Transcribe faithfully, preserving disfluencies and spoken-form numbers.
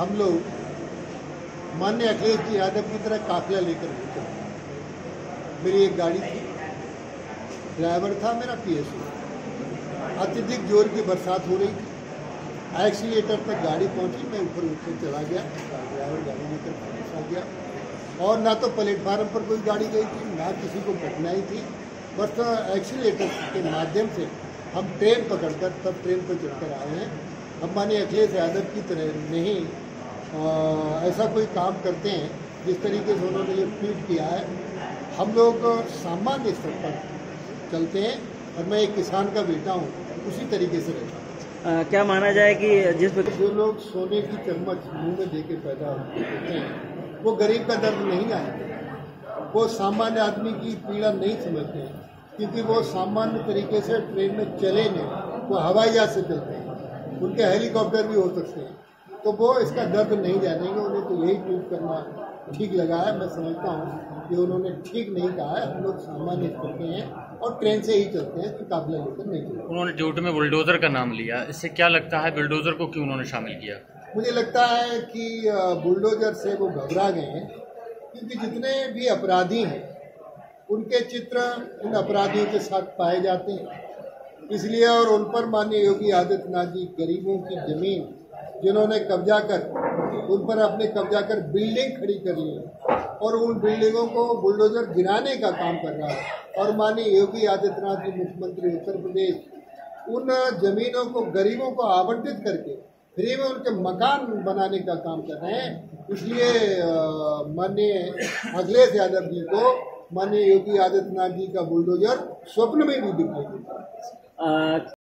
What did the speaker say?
हम लोग माननीय अखिलेश जी यादव की तरह काफिला लेकर घूमते हैं। मेरी एक गाड़ी थी, ड्राइवर था मेरा पी एस ओ। अत्यधिक जोर की बरसात हो रही थी, एक्सीटर तक गाड़ी पहुंची, मैं ऊपर ऊपर चला गया, ड्राइवर गाड़ी लेकर वापस आ गया। और ना तो प्लेटफार्म पर कोई गाड़ी गई थी, ना किसी को कठिनाई थी, बस तो एक्सीटर के माध्यम से हम ट्रेन पकड़कर तब ट्रेन पर चढ़कर आए हैं। हम माननीय अखिलेश यादव की तरह नहीं आ, ऐसा कोई काम करते हैं जिस तरीके से उन्होंने ये ट्वीट किया है। हम लोग सामान्य स्तर पर चलते हैं और मैं एक किसान का बेटा हूँ, उसी तरीके से रहता हूँ। क्या माना जाए कि जिस जो लोग सोने की चम्मच मुंह में देके पैदा होते हैं वो गरीब का दर्द नहीं आएंगे, वो सामान्य आदमी की पीड़ा नहीं समझते हैं, क्योंकि वो सामान्य तरीके से ट्रेन में चले नहीं, वो हवाई जहाज से चलते हैं, उनके हेलीकॉप्टर भी हो सकते हैं, तो वो इसका दर्द नहीं जानेंगे। उन्हें तो यही ट्वीट करना ठीक लगा है। मैं समझता हूँ कि उन्होंने ठीक नहीं कहा है। हम लोग सामान्य करते हैं और ट्रेन से ही चलते हैं, तो काफिला लेकर नहीं चलते। उन्होंने ड्यूट में बुलडोजर का नाम लिया, इससे क्या लगता है, बुलडोजर को क्यों उन्होंने शामिल किया? मुझे लगता है कि बुलडोजर से वो घबरा गए हैं, क्योंकि जितने भी अपराधी हैं उनके चित्र इन अपराधियों के साथ पाए जाते हैं, इसलिए। और उन पर माननीय योगी आदित्यनाथ जी गरीबों की जमीन जिन्होंने कब्जा कर उन पर अपने कब्जा कर बिल्डिंग खड़ी कर ली और उन बिल्डिंगों को बुलडोजर गिराने का काम कर रहा है। और माननीय योगी आदित्यनाथ जी मुख्यमंत्री उत्तर प्रदेश उन जमीनों को गरीबों को आवंटित करके फ्री में उनके मकान बनाने का काम कर रहे हैं, इसलिए माननीय अखिलेश यादव जी को माननीय योगी आदित्यनाथ जी का बुलडोजर स्वप्न में भी दिखाई देता है।